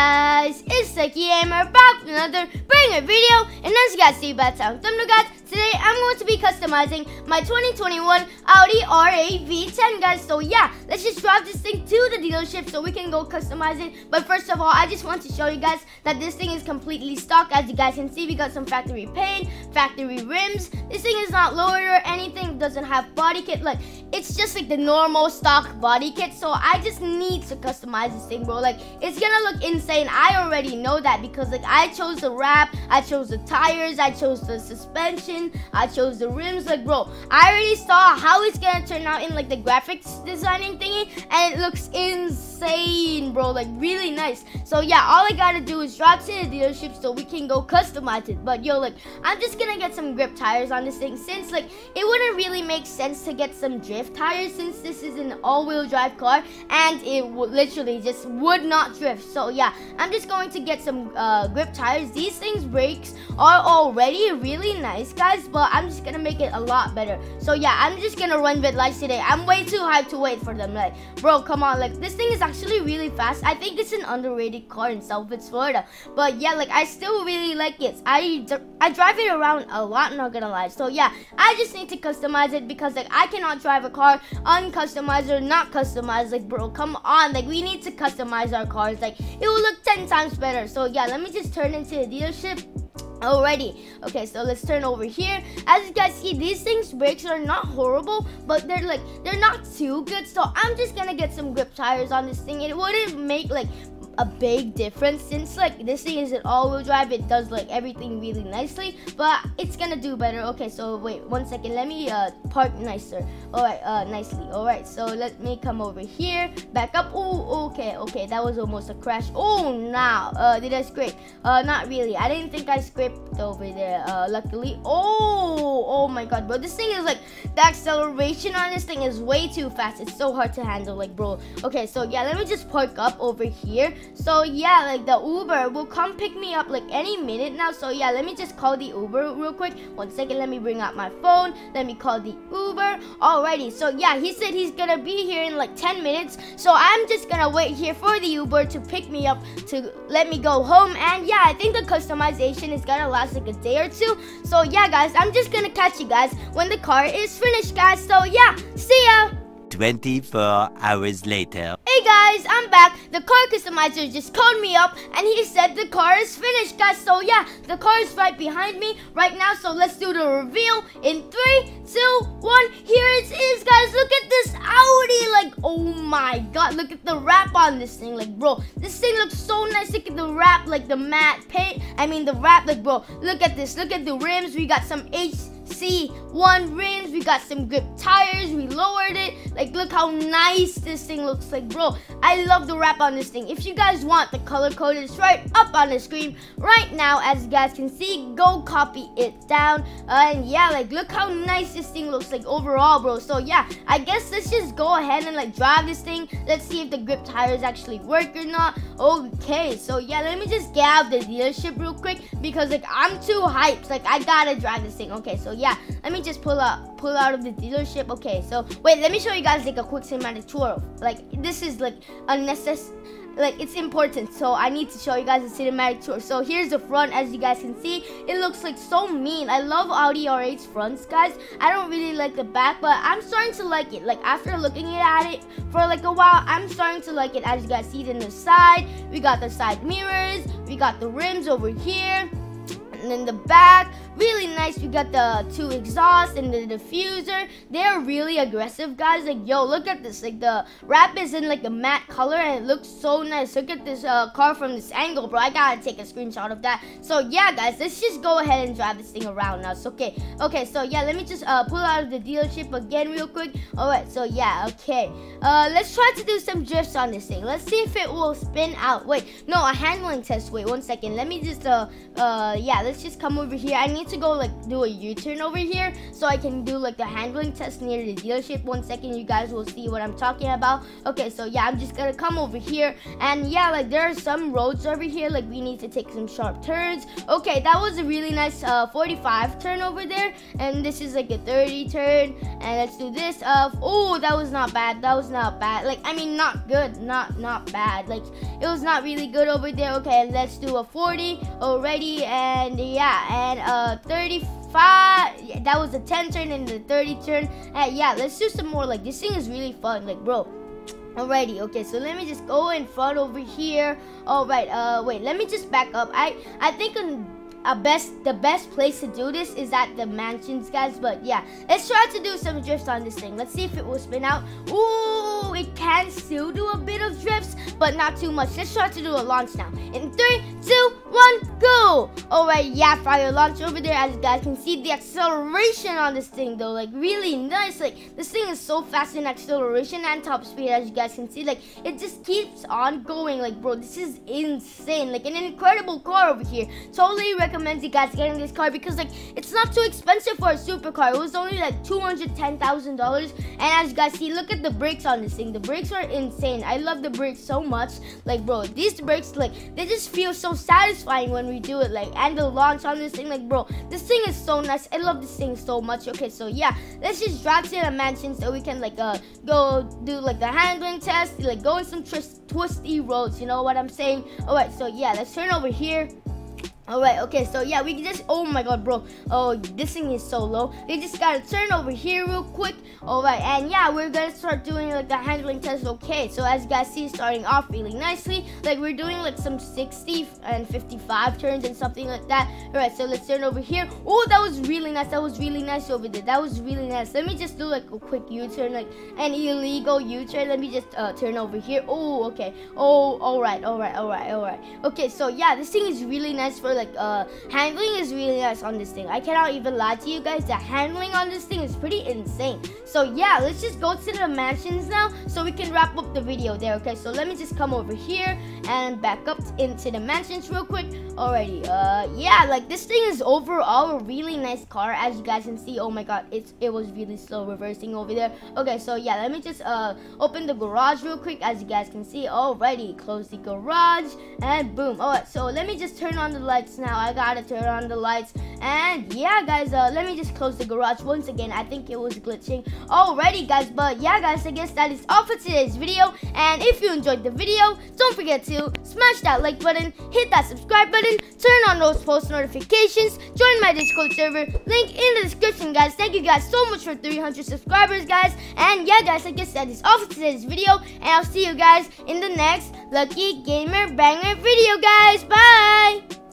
guys, it's TheLUCKYGamer back with another banger video. And as you guys see by the thumbnail, guys, today I'm going to be customizing my 2021 Audi R8 V10, guys. So yeah, let's just drive this thing to the dealership so we can go customize it. But first of all, I just want to show you guys that this thing is completely stock. As you guys can see, we got some factory paint, factory rims. This thing is not lowered or anything. It doesn't have body kit. Like, it's just like the normal stock body kit. So I just need to customize this thing, bro. Like, it's gonna look insane. I already know that because like I chose the wrap, I chose the tires, I chose the suspension, I chose the rims. Like, bro, I already saw how it's gonna turn out in like the graphics designing thingy, and it looks insane, bro. Like, really nice. So yeah, all I gotta do is drive to the dealership so we can go customize it. But yo, like, I'm just gonna get some grip tires on this thing, since like it wouldn't really make sense to get some drift tires since this is an all-wheel drive car and it literally just would not drift. So yeah, I'm just going to get some grip tires. These things brakes are already really nice, guys, but I'm just gonna make it a lot better. So yeah, I'm just gonna run red lights today. I'm way too hyped to wait for them. Like, bro, come on. Like, this thing is actually really fast. I think it's an underrated car in Southwest Florida, but yeah, like, I still really like it. I drive it around a lot, not gonna lie. So yeah, I just need to customize it because like I cannot drive a car uncustomized or not customized. Like, bro, come on. Like, we need to customize our cars. Like, it will look 10 times better. So yeah, let me just turn into the dealership. Alrighty, okay, so let's turn over here. As you guys see, these things brakes are not horrible, but they're like, they're not too good. So I'm just gonna get some grip tires on this thing. It wouldn't make like a big difference since like this thing is an all-wheel drive. It does like everything really nicely, but it's gonna do better. Okay, so wait one second, let me park nicer. All right, nicely. All right, so let me come over here, back up. Oh, okay, that was almost a crash. Oh, now did I scrape? Not really, I didn't think I scraped over there, luckily. Oh my god, bro, this thing is like, the acceleration on this thing is way too fast. It's so hard to handle, like, bro. Okay, so yeah, let me just park up over here. So yeah, like, the Uber will come pick me up like any minute now. So yeah, let me just call the Uber real quick. One second, let me bring out my phone. Let me call the Uber. Alrighty, so yeah, he said he's gonna be here in like 10 minutes. So I'm just gonna wait here for the Uber to pick me up to let me go home. And yeah, I think the customization is gonna last like a day or two. So yeah, guys, I'm just gonna catch you guys when the car is finished, guys. So yeah, see ya! 24 hours later. Hey guys, I'm back. The car customizer just called me up and he said the car is finished, guys. So yeah, the car is right behind me right now. So let's do the reveal in 3, 2, 1. Here it is, guys. Look at this Audi. Like, oh my god, look at the wrap on this thing. Like, bro, this thing looks so nice. Look at the wrap, like the matte paint. I mean the wrap, like, bro, look at this. Look at the rims. We got some HC-1 rims, we got some grip tires, we lowered it. Like, look how nice this thing looks. Like, bro, I love the wrap on this thing. If you guys want the color code, it's right up on the screen right now. As you guys can see, go copy it down. And yeah, like, look how nice this thing looks like overall, bro. So yeah, I guess let's just go ahead and like drive this thing. Let's see if the grip tires actually work or not. Okay, so yeah, let me just get out of the dealership real quick because like I'm too hyped. Like, I gotta drive this thing. Okay, so yeah, let me just pull out of the dealership. Okay, so wait, let me show you guys like a quick cinematic tour. Like, this is like unnecessary. Like, it's important, so I need to show you guys a cinematic tour. So here's the front. As you guys can see, it looks like so mean. I love Audi R8's fronts, guys. I don't really like the back, but I'm starting to like it. Like, after looking at it for like a while, I'm starting to like it. As you guys see, then the side, we got the side mirrors, we got the rims over here, and then the back, really nice. We got the two exhausts and the diffuser. They're really aggressive, guys. Like, yo, look at this. Like, the wrap is in like a matte color and it looks so nice. Look at this car from this angle, bro. I gotta take a screenshot of that. So yeah, guys, let's just go ahead and drive this thing around now. So okay, so yeah, let me just pull out of the dealership again real quick. All right, so yeah, okay, let's try to do some drifts on this thing. Let's see if it will spin out. Wait, no, a handling test. Wait one second, let me just yeah, let's let's just come over here. I need to go like do a U-turn over here so I can do like the handling test near the dealership. 1 second, you guys will see what I'm talking about. Okay, so yeah, I'm just gonna come over here, and yeah, like there are some roads over here, like we need to take some sharp turns. Okay, that was a really nice 45 turn over there, and this is like a 30 turn, and let's do this. Oh, that was not bad, that was not bad. Like I mean, not good, not bad. Like it was not really good over there. Okay, let's do a 40 already, and yeah, and 35. Yeah, that was a 10 turn and the 30 turn. Yeah, let's do some more. Like this thing is really fun, like bro. Alrighty, okay, so let me just go in front over here. Alright, wait, let me just back up. I think the best place to do this is at the mansions, guys, but yeah, let's try to do some drifts on this thing. Let's see if it will spin out. Ooh, it can still do a bit of drifts, but not too much. Let's try to do a launch now. In 3, 2, 1, go! Alright, yeah, fire launch over there. As you guys can see, the acceleration on this thing though, like really nice. Like this thing is so fast in acceleration and top speed, as you guys can see. Like it just keeps on going. Like bro, this is insane. Like an incredible car over here. Totally recommend you guys getting this car because like it's not too expensive for a supercar. It was only like $210,000, and as you guys see, look at the brakes on this thing. The brakes are insane. I love the brakes so much. Like bro, these brakes, like they just feel so satisfying when we do it. Like and the launch on this thing, like bro, this thing is so nice. I love this thing so much. Okay, so yeah, let's just drive to the mansion so we can like go do like the handling test, like go in some twisty roads, you know what I'm saying. All right, so yeah, let's turn over here. Alright, okay, so yeah, we can just, oh my god, bro. Oh, this thing is so low. We just gotta turn over here real quick. Alright, and yeah, we're gonna start doing like the handling test. Okay, so as you guys see, starting off really nicely. Like we're doing like some 60 and 55 turns and something like that. Alright, so let's turn over here. Oh, that was really nice. That was really nice over there. That was really nice. Let me just do like a quick U-turn, like an illegal U-turn. Let me just turn over here. Oh, okay. Oh, alright. Okay, so yeah, this thing is really nice for like handling is really nice on this thing. I cannot even lie to you guys, the handling on this thing is pretty insane. So yeah, let's just go to the mansions now so we can wrap up the video there. Okay, so let me just come over here and back up into the mansions real quick. Alrighty, yeah, like this thing is overall a really nice car, as you guys can see. Oh my god, it was really slow reversing over there. Okay, so yeah, let me just open the garage real quick, as you guys can see. Alrighty, close the garage and boom. Alright, so let me just turn on the lights now. I gotta turn on the lights, and yeah guys, let me just close the garage once again. I think it was glitching. Alrighty guys, but yeah guys, I guess that is all for today's video, and if you enjoyed the video, don't forget to smash that like button, hit that subscribe button, turn on those post notifications, join my Discord server, link in the description guys. Thank you guys so much for 300 subscribers guys, and yeah guys, I guess that is all for today's video, and I'll see you guys in the next Lucky Gamer Banger video guys. Bye.